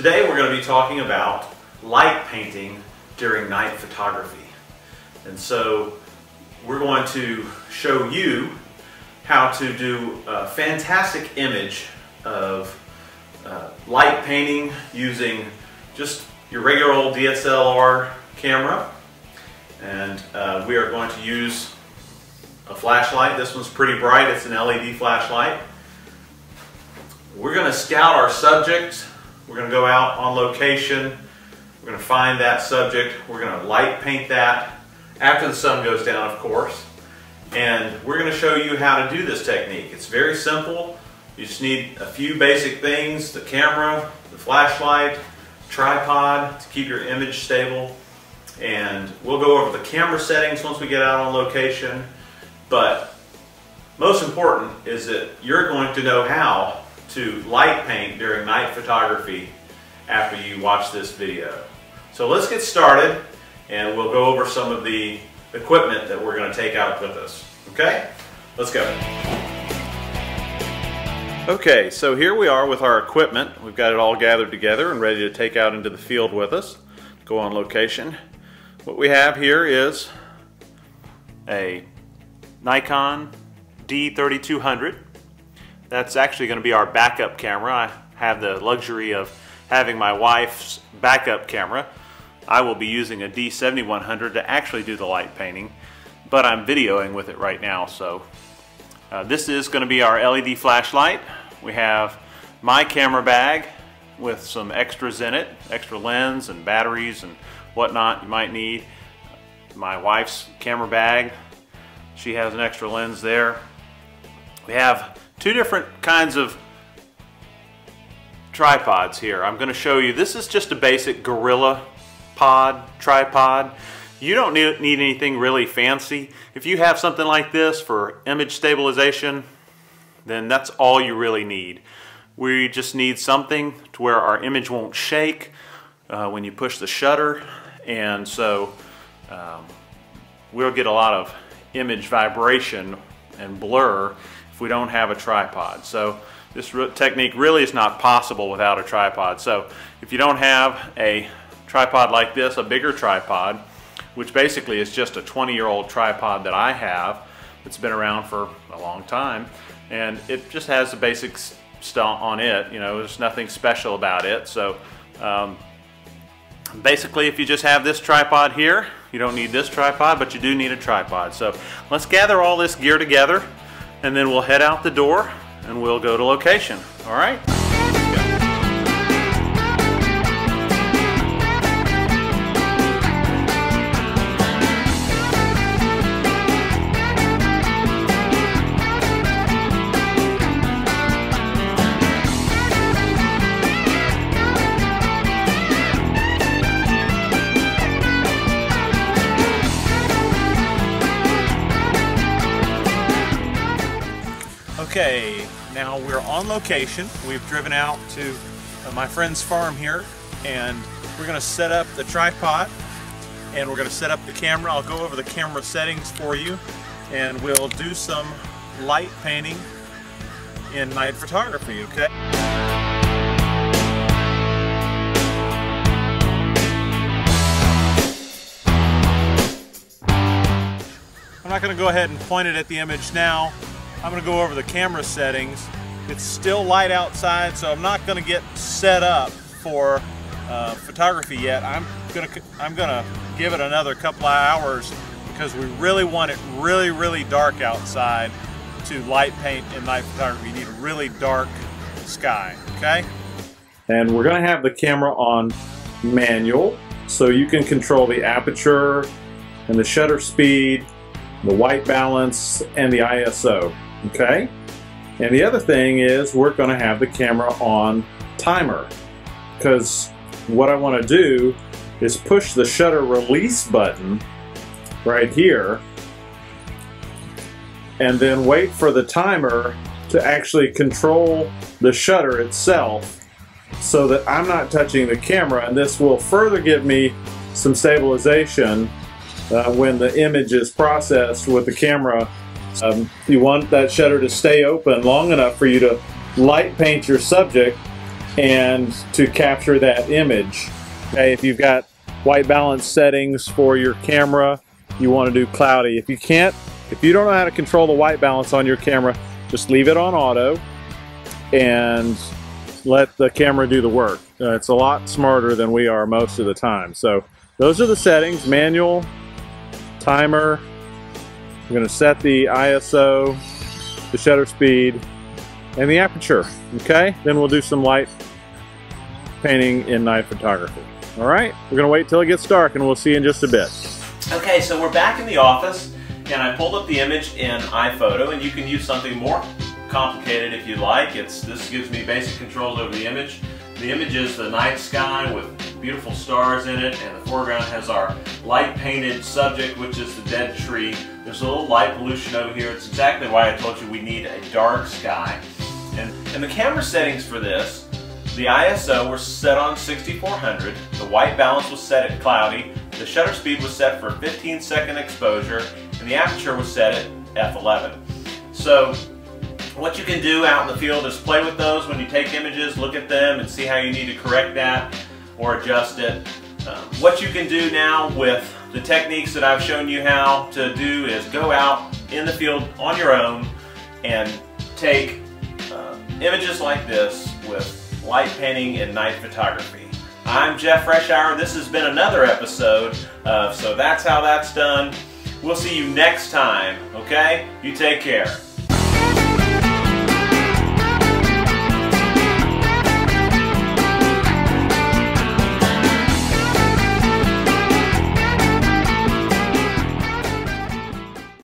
Today we're going to be talking about light painting during night photography. And so we're going to show you how to do a fantastic image of light painting using just your regular old DSLR camera. And we are going to use a flashlight. This one's pretty bright. It's an LED flashlight. We're going to scout our subject. We're going to go out on location. We're going to find that subject. We're going to light paint that after the sun goes down, of course. And we're going to show you how to do this technique. It's very simple. You just need a few basic things: the camera, the flashlight, tripod to keep your image stable. And we'll go over the camera settings once we get out on location. But most important is that you're going to know how to light paint during night photography after you watch this video. So let's get started, and we'll go over some of the equipment that we're going to take out with us. Okay? Let's go. Okay, so here we are with our equipment. We've got it all gathered together and ready to take out into the field with us, go on location. What we have here is a Nikon D3200. That's actually going to be our backup camera. I have the luxury of having my wife's backup camera. I will be using a D7100 to actually do the light painting, but I'm videoing with it right now. So this is going to be our LED flashlight. We have my camera bag with some extras in it, extra lens and batteries and whatnot you might need. My wife's camera bag, she has an extra lens there. We have two different kinds of tripods here. I'm going to show you. This is just a basic Gorilla pod tripod. You don't need anything really fancy. If you have something like this for image stabilization, then that's all you really need. We just need something to where our image won't shake when you push the shutter, and so we'll get a lot of image vibration and blur if we don't have a tripod. So this technique really is not possible without a tripod. So if you don't have a tripod like this, a bigger tripod, which basically is just a 20-year-old tripod that I have, it's been around for a long time, and it just has the basics on it. You know, there's nothing special about it. So basically, if you just have this tripod here, you don't need this tripod, but you do need a tripod. So let's gather all this gear together, and then we'll head out the door and we'll go to location. All right? Okay, now we're on location. We've driven out to my friend's farm here, and we're going to set up the tripod, and we're going to set up the camera. I'll go over the camera settings for you, and we'll do some light painting in night photography, okay? I'm not going to go ahead and point it at the image now. I'm going to go over the camera settings. It's still light outside, so I'm not going to get set up for photography yet. I'm going to give it another couple of hours because we really want it really dark outside to light paint in night photography. You need a really dark sky, okay? And we're going to have the camera on manual, so you can control the aperture and the shutter speed, the white balance, and the ISO. Okay, and the other thing is we're going to have the camera on timer, because what I want to do is push the shutter release button right here and then wait for the timer to actually control the shutter itself so that I'm not touching the camera, and this will further give me some stabilization when the image is processed with the camera. You want that shutter to stay open long enough for you to light paint your subject and to capture that image. Okay, if you've got white balance settings for your camera, you want to do cloudy. If you can't, if you don't know how to control the white balance on your camera, just leave it on auto and let the camera do the work. It's a lot smarter than we are most of the time. So those are the settings: manual, timer. I'm going to set the ISO, the shutter speed, and the aperture. Okay, then we'll do some light painting in night photography. All right, we're going to wait till it gets dark and we'll see you in just a bit. Okay, so we're back in the office and I pulled up the image in iPhoto, and you can use something more complicated if you like. This gives me basic controls over the image. The image is the night sky with beautiful stars in it, and the foreground has our light painted subject, which is the dead tree. There's a little light pollution over here. It's exactly why I told you we need a dark sky. And the camera settings for this, the ISO was set on 6400, the white balance was set at cloudy, the shutter speed was set for 15-second exposure, and the aperture was set at f11. So what you can do out in the field is play with those when you take images, look at them and see how you need to correct that or adjust it. What you can do now with the techniques that I've shown you how to do is go out in the field on your own and take images like this with light painting and night photography. I'm Jeff Freshour. This has been another episode of So That's How That's Done. We'll see you next time, okay? You take care.